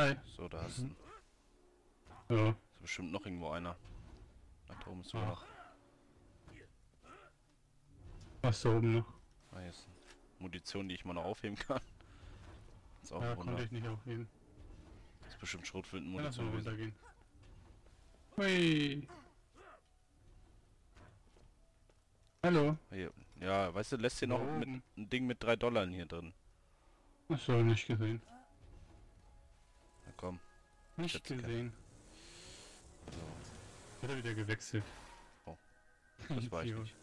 Hi. So, da hast du ja. Ist bestimmt noch irgendwo einer. Da oben ist noch. Was da oben noch? Ah, jetzt Munition, die ich mal noch aufheben kann. Ist auch ja, konnte ich nicht aufheben. Das ist bestimmt Schrotflinten Munition. Ja, lass mal runtergehen. Hui. Hallo. Hier. Ja, weißt du, lässt hier noch mit, ein Ding mit $3 hier drin. Hast du nicht gesehen. Na komm. Nicht gesehen. So. Hat er wieder gewechselt. Oh. Das war ich nicht.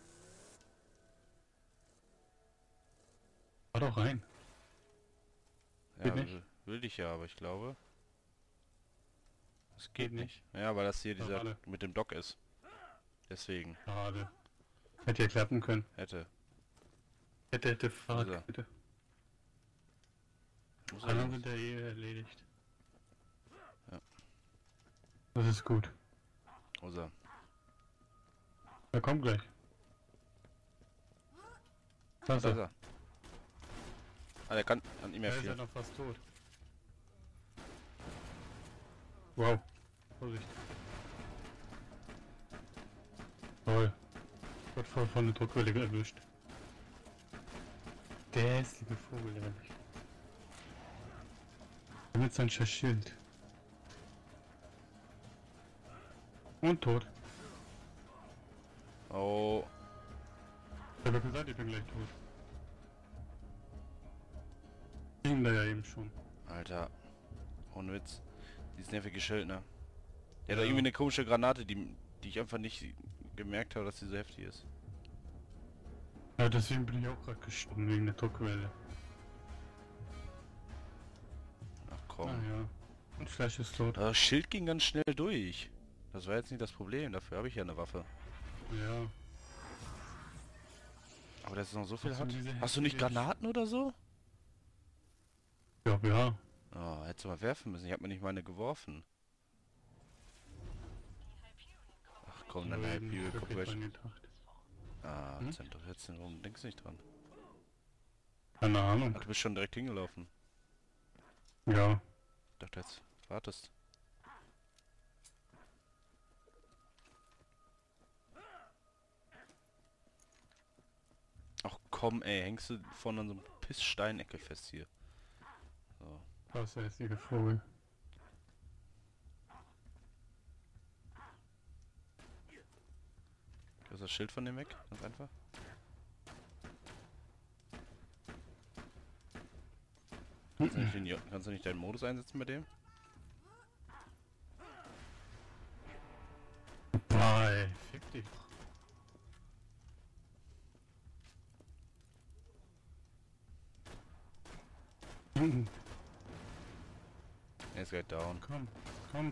War doch rein. Ja, will ich ja, aber ich glaube... Das geht nicht. Ja, weil das hier dieser mit dem Dock ist. Deswegen. Schade. Hätte ja klappen können. Hätte, Fahrrad, bitte. Alle mit der Ehe erledigt. Ja. Das ist gut. Rosa. Er kommt gleich. Da ist er. Ah, der kann nicht mehr viel. Er ist ja noch fast tot. Wow. Vorsicht. Toll. Wird voll von der Druckwelle erwischt. Der ist liebe Vogel, ehrlich. Damit sein Schild. Und tot. Oh. Ich habe gesagt, ich bin gleich tot. Ich bin da ja eben schon. Alter. Ohne Witz. Dieses nervige Schild, ne? Der hat doch irgendwie eine komische Granate, die ich einfach nicht gemerkt habe, dass die so heftig ist. Ja, deswegen bin ich auch gerade gestorben, wegen der Druckwelle. Ach komm. Naja. Und Fleisch ist tot. Das Schild ging ganz schnell durch. Das war jetzt nicht das Problem, dafür habe ich ja eine Waffe. Ja. Aber dass es noch so viel hat. Hast du nicht Granaten oder so? Ja. Oh, hättest du mal werfen müssen. Ich habe mir nicht meine geworfen. Ach komm, dann Hyperion Corporation. Ah, jetzt warum denkst du nicht dran? Keine Ahnung. Ach, du bist schon direkt hingelaufen. Ja. Ich dachte jetzt, wartest. Ach komm ey, hängst du vorne an so einem Pisssteinecke fest hier. So. Das ist der einzige Vogel. Du hast das Schild von dem weg, ganz einfach. Kannst du nicht deinen Modus einsetzen bei dem? Bye. Fick dich. Er ist gleich down.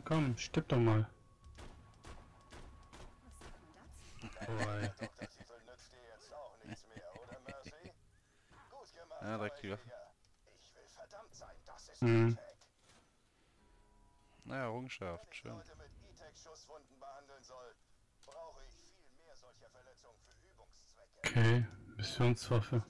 Komm, stirb doch mal. Ja, direkt die Waffe. Na, Errungenschaft, schön. Wenn ich Leute mit E-Tech-Schusswunden behandeln soll, brauche ich viel mehr solcher Verletzungen für Übungszwecke. Okay, Missionswaffe.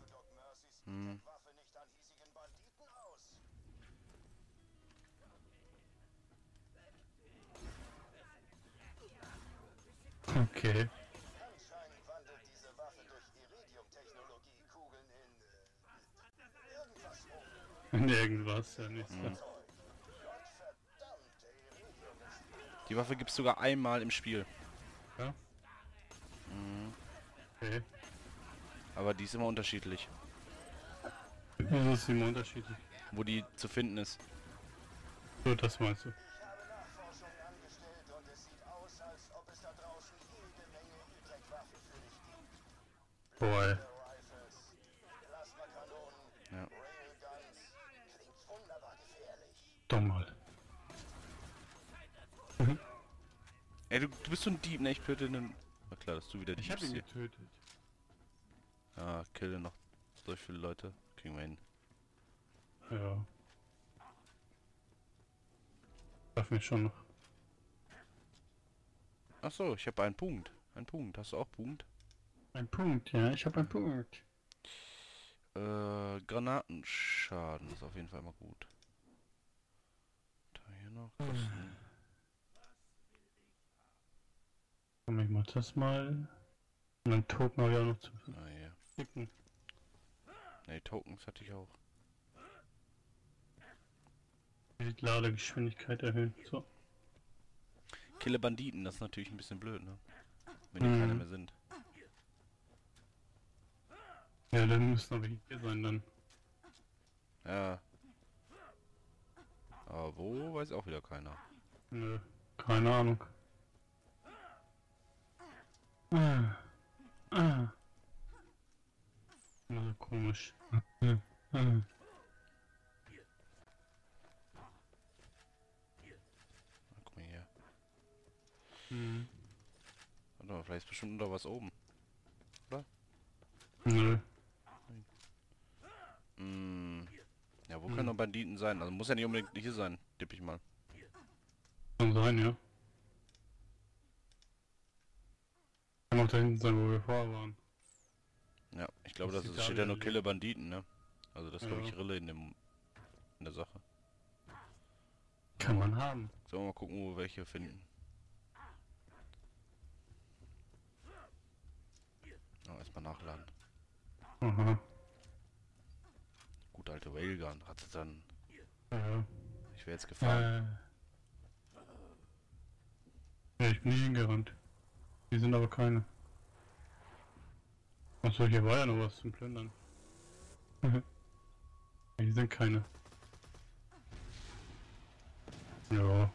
Okay. Anscheinend wandelt diese Waffe durch Iridium-Technologie Kugeln in irgendwas, ja nichts. Die Waffe gibt's sogar einmal im Spiel. Ja? Okay. Aber die ist immer unterschiedlich. Wieso ist sie immer unterschiedlich? Wo die zu finden ist. So, das meinst du. Boah. Ja. Doch mal. Ey, du bist so ein Dieb, ne? Ich töte einen... Na klar, dass du wieder Diebst. Ich hab ihn getötet. Ah, kille noch so viele Leute. Kriegen wir hin. Ja. Darf mich schon noch. Ach so, ich habe einen Punkt. Ein Punkt. Hast du auch Punkt? Ein Punkt, ja, ich habe einen Punkt. Granatenschaden ist auf jeden Fall immer gut. Komm, ich mach das mal. Und dann Token habe ich auch noch zu ficken. Ne, Tokens hatte ich auch. Die Ladegeschwindigkeit erhöhen. So. Kille Banditen, das ist natürlich ein bisschen blöd, ne? Wenn die keine mehr sind. Ja, dann müssen aber hier sein dann. Ja. Aber wo, weiß auch wieder keiner. Nö, keine Ahnung. Also komisch. Guck mal hier. Warte mal, vielleicht ist bestimmt unter was oben. Oder? Nö. Ja, wo können noch Banditen sein? Also muss ja nicht unbedingt hier sein, tipp ich mal. Kann sein, ja. Kann auch da hinten sein, wo wir vorher waren. Ja, ich glaube, das ist, steht ja nur Kille Banditen, ne? Also das glaube ich Rille in der Sache. Kann man haben. Sollen wir mal gucken, wo wir welche finden. Oh, erstmal nachladen. Aha. Gut alte Railgun, hat sie dann. Ja. Ich wäre jetzt gefahren. Ja, ich bin nicht hingerannt. Hier sind aber keine. Achso, hier war ja noch was zum Plündern. Hier sind keine. Ja.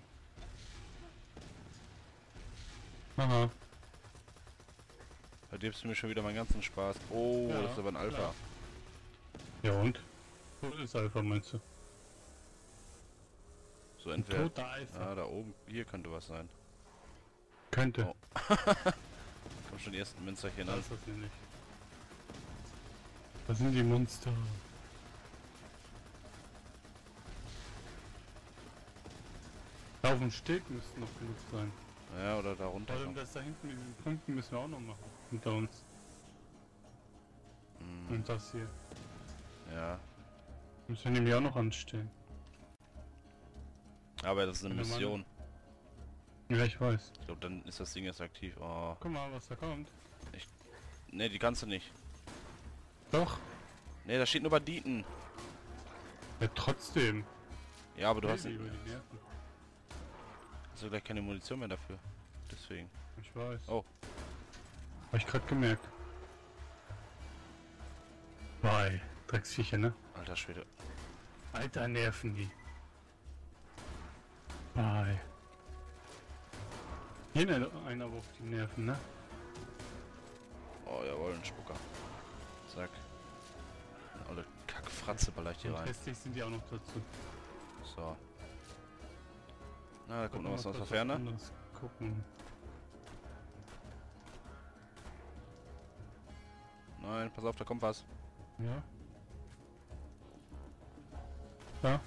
Aha. Da gibst du mir schon wieder meinen ganzen Spaß. Oh, ja, das ist aber ein Alpha. Klar. Ja und? Wo ist Alpha, meinst du? So entweder... Toter Alpha. Ah, da oben. Hier könnte was sein. Könnte. Oh. Ich hab schon die ersten Münsterchen an. Das ist nämlich. Da sind die Monster. Da auf dem Steg müssten noch genug sein. Ja, oder da runter. Vor allem das da hinten mit diesen Punkten müssen wir auch noch machen. Hinter uns. Und das hier. Ja. Müssen wir nämlich auch noch anstellen. Aber das ist eine Mission. Ja, ich weiß. Ich glaube, dann ist das Ding jetzt aktiv. Oh. Guck mal, was da kommt. Ne, die kannst du nicht. Doch. Ne, da steht nur Banditen. Ja, trotzdem. Ja, aber du hast nicht... Hast du gleich keine Munition mehr dafür. Deswegen. Ich weiß. Oh. Hab ich gerade gemerkt. Bye. Drecksviecher, ne? Alter Schwede. Alter, nerven die. Bye. Hier einer auf die Nerven, ne? Oh, jawohl, ein Spucker. Zack. Eine olle Kackfratze vielleicht hier rein. Hässlich sind die auch noch dazu. So. Na, da kommt noch was aus der Ferne. Gucken. Nein, pass auf, da kommt was. Ja. Da.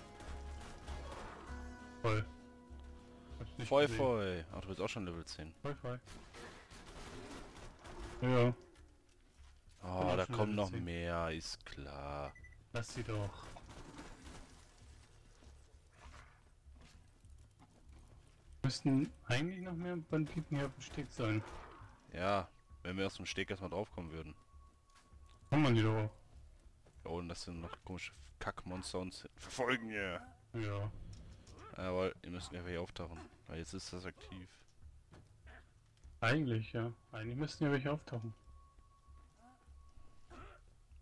Voll. Voll. Ach, du bist auch schon Level 10. Voll. Ja. Oh, da kommen noch mehr, ist klar. Lass sie doch. Müssten eigentlich noch mehr Banditen hier auf dem Steg sein. Ja, wenn wir aus dem Steg erstmal draufkommen würden. Kann man die doch auch. Ja, und das sind noch komische Kackmonster uns verfolgen hier. Ja. Aber die müssen ja hier auftauchen. Weil jetzt ist das aktiv. Eigentlich, ja. Eigentlich müssten ja welche auftauchen.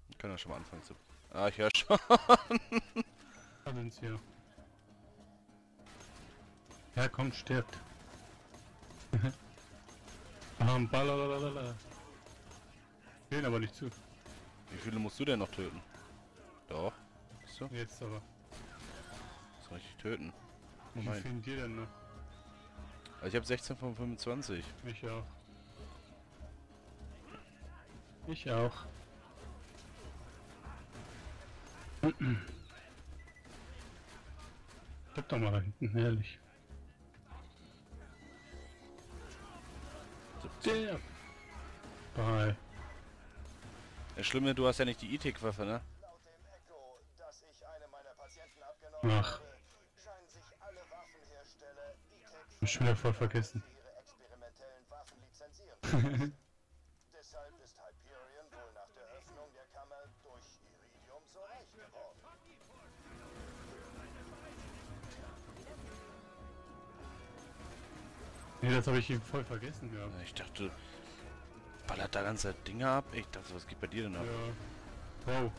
Wir können ja schon mal anfangen zu... Ah, ich höre schon. Da sind's hier. Ja, kommt, stirbt. Ballalalala. Gehen aber nicht zu. Wie viele musst du denn noch töten? Doch. So. Jetzt aber. Soll ich töten? Wie fehlen dir denn noch? Also ich habe 16 von 25. Ich auch. Ich auch. Guck doch mal da hinten, ehrlich. Der. Bye. Das Schlimme, du hast ja nicht die E-Tech Waffe, ne? Ach. Hab ich schon wieder voll vergessen. Ihre experimentellen Waffen lizenzieren. Deshalb ist Hyperion wohl nach der Öffnung der Kammer durch Iridium so reich geworden. Nee, das habe ich eben voll vergessen gehabt. Ja, ich dachte, ballert da ganze Dinge ab. Ich dachte, was geht bei dir denn ab? Ja. Wow.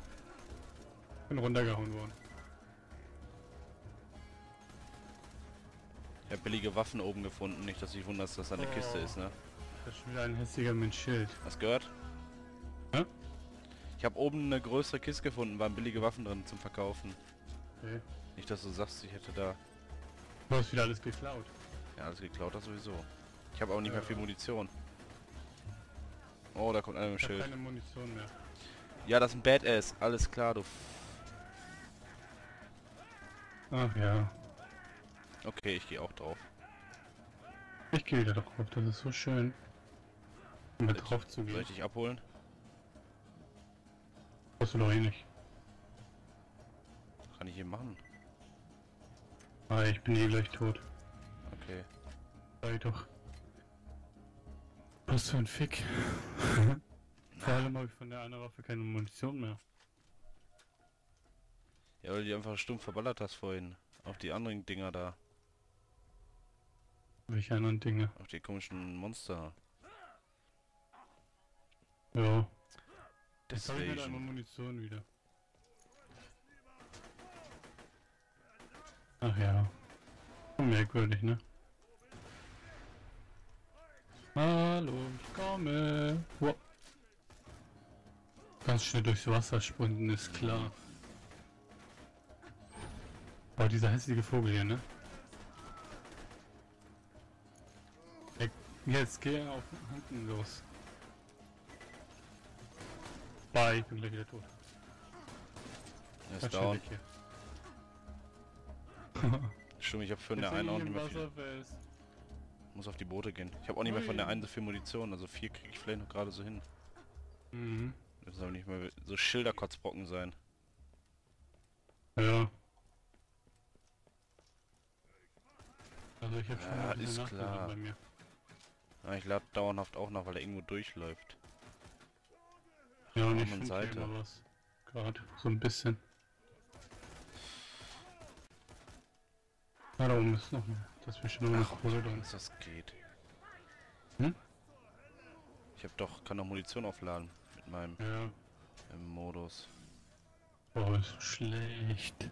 Bin runtergehauen worden. Ich habe billige Waffen oben gefunden. Nicht, dass ich wundere, dass das eine Kiste ist, ne? Das ist schon wieder ein hässlicher mit Schild. Hast gehört? Ja? Ich habe oben eine größere Kiste gefunden, waren billige Waffen drin zum Verkaufen. Okay. Nicht, dass du sagst, ich hätte da... Du hast wieder alles geklaut. Ja, alles geklaut, das sowieso. Ich habe auch nicht mehr viel Munition. Oh, da kommt einer mit dem Schild. Ich habe keine Munition mehr. Ja, das ist ein Badass. Alles klar, du... Ach ja. Okay, ich gehe auch drauf. Ich gehe wieder drauf, das ist so schön. Um da drauf zu gehen. Soll ich dich abholen? Brauchst du doch eh nicht. Was kann ich hier machen? Ah, ich bin eh gleich tot. Okay. Sei doch. Was für ein Fick. Vor allem habe ich von der anderen Waffe keine Munition mehr. Ja, weil du die einfach stumpf verballert hast vorhin. Auf die anderen Dinger da. Welche anderen Dinge? Auf die komischen Monster. Ja. Jetzt habe ich mir da immer Munition wieder. Ach ja. Merkwürdig, ne? Hallo, ich komme. Wow. Ganz schnell durchs Wasser sprinten, ist klar. Boah, dieser hässliche Vogel hier, ne? Jetzt geh auf hinten los. Bye, ich bin gleich wieder tot. Er ist down. Stimmt, ich hab von der einen auch nicht mehr viel. Muss auf die Boote gehen. Ich hab auch nicht mehr von der einen so viel Munition, also 4 krieg ich vielleicht noch gerade so hin. Mhm. Das soll nicht mehr so Schilderkotzbrocken sein. Ja. Also ich hab schon ein bisschen Nachteile bei mir. Ja, ich lade dauerhaft auch noch, weil er irgendwo durchläuft. Ja, und ich finde Seite was. Gerade so ein bisschen. Da oben ist noch mehr. Das wir schon noch dass das geht. Hm? Ich hab doch, kann noch Munition aufladen mit meinem Modus. Oh, ist so schlecht.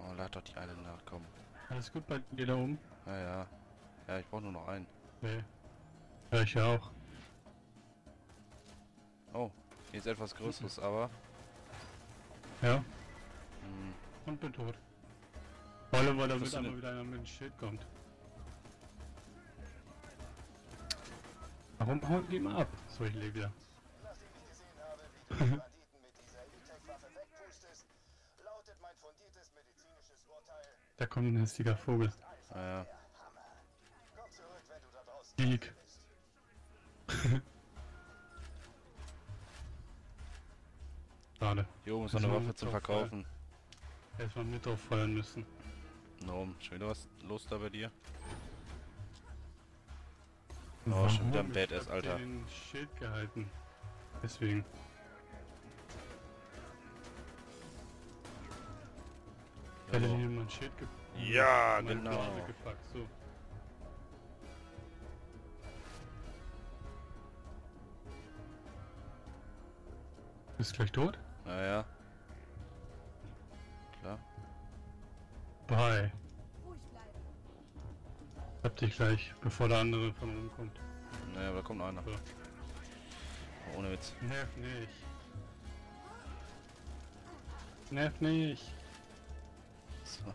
Oh, lad doch die alle nach, komm. Alles gut bei dir da oben? Ja, ja. Ja, ich brauche nur noch einen. Nee. Ja, ich auch. Oh, hier ist etwas Größeres, aber... Ja. Hm. Und bin tot. Vor allem, weil da mit einmal wieder einer mit dem Schild kommt. Warum hauen die mal ab? So, ich lebe wieder. Nachdem ich gesehen habe, wie du die Banditen mit dieser E-Tech-Waffe wegpustest, lautet mein fundiertes medizinisches Urteil... Da kommt ein hässlicher Vogel. Ja. Komm zurück, wenn du da draußen bist. Schade. Hier oben ist noch eine Waffe zum Verkaufen. Erstmal mit drauf feuern müssen. No, schon wieder was los da bei dir? Oh, schon wieder ein Badass, Alter. Ich hab den Schild gehalten. Deswegen. Ich hätte dir mal ein Schild gepackt. Ja, genau. Gepackt, so. Bist gleich tot? Naja. Klar. Bye. Ich hab dich gleich, bevor der andere von oben kommt. Naja, aber da kommt einer. Ja. Oh, ohne Witz. Nerv nicht. Nerv nicht. So.